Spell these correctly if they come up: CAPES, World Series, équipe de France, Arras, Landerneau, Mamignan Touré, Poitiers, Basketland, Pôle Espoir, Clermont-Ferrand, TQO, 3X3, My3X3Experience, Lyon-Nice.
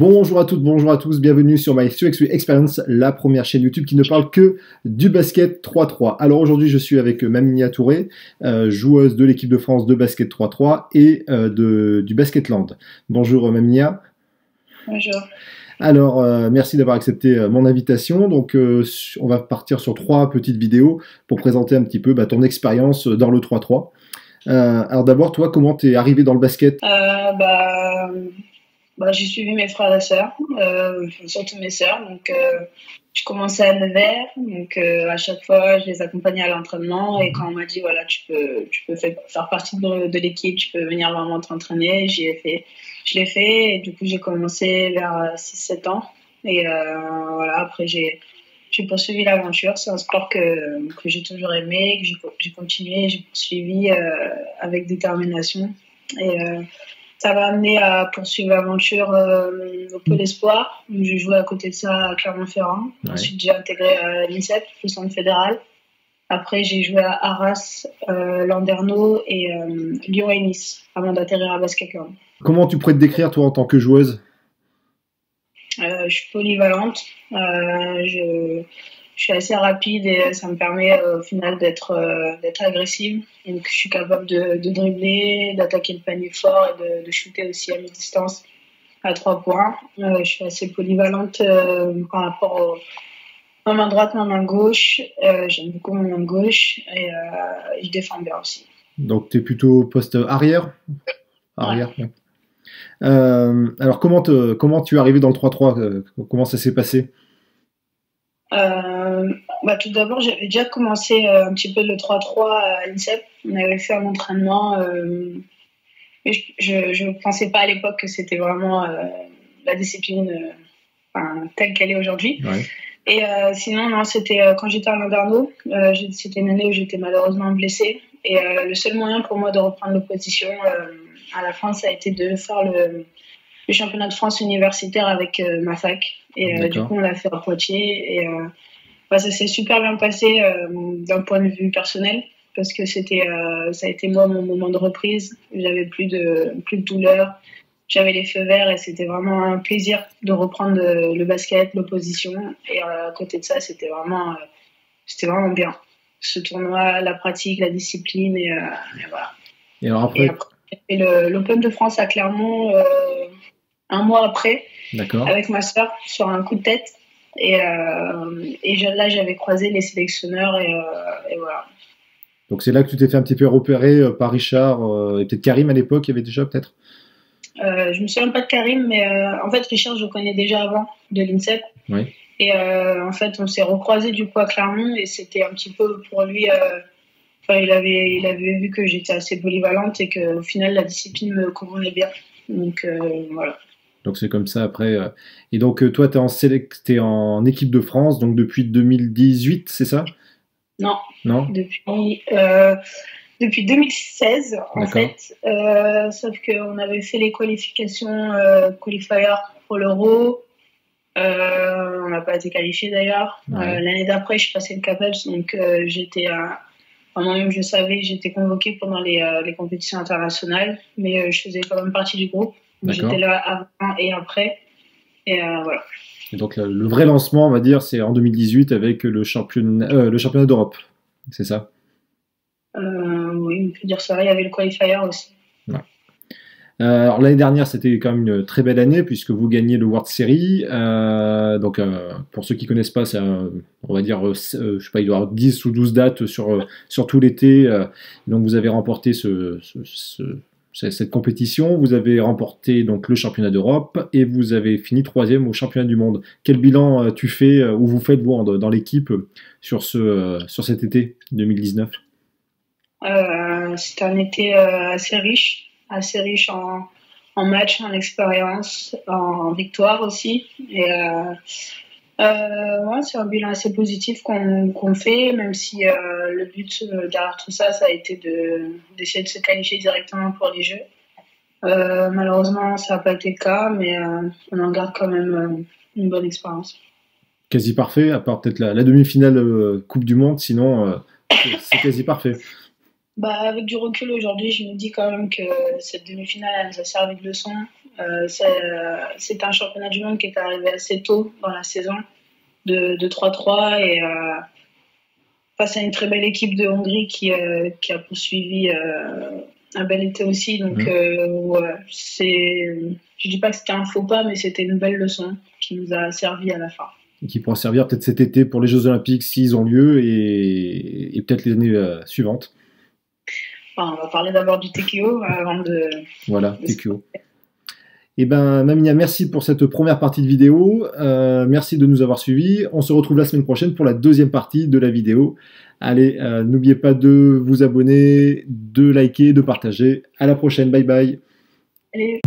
Bonjour à toutes, bonjour à tous, bienvenue sur My3X3Experience, la première chaîne YouTube qui ne parle que du basket 3-3. Alors aujourd'hui je suis avec Mamignan Touré, joueuse de l'équipe de France de basket 3-3 et du Basketland. Bonjour Mamignan. Bonjour. Alors, merci d'avoir accepté mon invitation. Donc, on va partir sur trois petites vidéos pour présenter un petit peu ton expérience dans le 3-3. Alors d'abord, toi, comment t'es arrivé dans le basket? J'ai suivi mes frères et sœurs, surtout mes sœurs. Donc, je commençais à 9h. Donc, à chaque fois, je les accompagnais à l'entraînement. Et quand on m'a dit, voilà, tu peux faire partie de l'équipe, tu peux venir vraiment t'entraîner, je l'ai fait. Et du coup, j'ai commencé vers 6-7 ans. Et voilà, après, j'ai poursuivi l'aventure. C'est un sport que j'ai toujours aimé, que j'ai continué, j'ai poursuivi avec détermination. Et ça m'a amené à poursuivre l'aventure au Pôle Espoir. J'ai joué à côté de ça à Clermont-Ferrand. Ouais. Ensuite, j'ai intégré l'INSEP, le centre fédéral. Après, j'ai joué à Arras, Landerneau et Lyon-Nice avant d'atterrir à Basketland. Comment tu pourrais te décrire, toi, en tant que joueuse? Je suis polyvalente. Je suis assez rapide et ça me permet au final d'être agressive. Donc, je suis capable de dribbler, d'attaquer le panier fort et de shooter aussi à mi-distance à 3 points. Je suis assez polyvalente par rapport à ma main droite, ma main gauche. J'aime beaucoup ma main gauche et je défends bien aussi. Donc, tu es plutôt poste arrière? Arrière, ouais. Alors, comment tu es arrivé dans le 3-3? Comment ça s'est passé? Tout d'abord, j'avais déjà commencé un petit peu le 3-3 à l'INSEP. On avait fait un entraînement, mais je ne pensais pas à l'époque que c'était vraiment la discipline telle qu'elle est aujourd'hui. Ouais. Et sinon, non, c'était quand j'étais à Landerneau, c'était une année où j'étais malheureusement blessée. Et le seul moyen pour moi de reprendre l'opposition à la fin, ça a été de faire le championnat de France universitaire avec ma fac. Et du coup, on l'a fait à Poitiers. Et ça s'est super bien passé d'un point de vue personnel, parce que ça a été moi mon moment de reprise. J'avais plus de douleur, j'avais les feux verts et c'était vraiment un plaisir de reprendre le basket, l'opposition. Et à côté de ça, c'était vraiment bien. Ce tournoi, la pratique, la discipline et voilà. Et alors après j'ai fait l'Open de France à Clermont un mois après, avec ma soeur, sur un coup de tête. Et là, j'avais croisé les sélectionneurs et voilà. Donc, c'est là que tu t'es fait un petit peu repérer par Richard et peut-être Karim à l'époque, il y avait déjà peut-être je me souviens pas de Karim, mais en fait, Richard, je le connais déjà avant de l'INSEP. Oui. Et en fait, on s'est recroisé du coup à Clermont et c'était un petit peu pour lui... il avait vu que j'étais assez polyvalente et qu'au final, la discipline me convenait bien. Donc, voilà. Donc, c'est comme ça après. Et donc, toi, tu es en équipe de France, donc depuis 2018, c'est ça? Non. Non. Depuis 2016, en fait. Sauf qu'on avait fait les qualifications qualifier pour l'Euro. On n'a pas été qualifié d'ailleurs. Ouais. L'année d'après, je passais le CAPES, donc j'étais à... Moi-même, je savais, j'étais convoquée pendant les compétitions internationales, mais je faisais quand même partie du groupe. J'étais là avant et après. Et voilà. Et donc, le vrai lancement, on va dire, c'est en 2018 avec le championnat d'Europe. C'est ça? Oui, on peut dire ça. Il y avait le qualifier aussi. Ouais. Alors, l'année dernière, c'était quand même une très belle année puisque vous gagnez le World Series. Donc, pour ceux qui ne connaissent pas, on va dire, je sais pas, il doit y avoir 10 ou 12 dates sur tout l'été. Donc, vous avez remporté cette compétition. Vous avez remporté donc, le championnat d'Europe et vous avez fini 3e au championnat du monde. Quel bilan tu fais ou vous faites vous dans l'équipe sur cet été 2019 ? C'était un été assez riche en matchs, en expérience, en victoire aussi. Et ouais, c'est un bilan assez positif qu'on fait, même si le but derrière tout ça, ça a été d'essayer de se qualifier directement pour les Jeux. Malheureusement, ça n'a pas été le cas, mais on en garde quand même une bonne expérience. Quasi parfait, à part peut-être la demi-finale Coupe du Monde, sinon c'est quasi parfait. Bah, avec du recul aujourd'hui, je me dis quand même que cette demi-finale, elle nous a servi de leçon. C'est un championnat du monde qui est arrivé assez tôt dans la saison, de 3-3, et face à une très belle équipe de Hongrie qui a poursuivi un bel été aussi. Donc, ouais, je ne dis pas que c'était un faux pas, mais c'était une belle leçon qui nous a servi à la fin. Et qui pourra servir peut-être cet été pour les Jeux Olympiques s'ils ont lieu, et peut-être les années suivantes. Enfin, on va parler d'abord du TQO avant de... Voilà, TQO. Eh bien, Mamignan, merci pour cette première partie de vidéo. Merci de nous avoir suivis. On se retrouve la semaine prochaine pour la deuxième partie de la vidéo. Allez, n'oubliez pas de vous abonner, de liker, de partager. À la prochaine. Bye bye. Allez.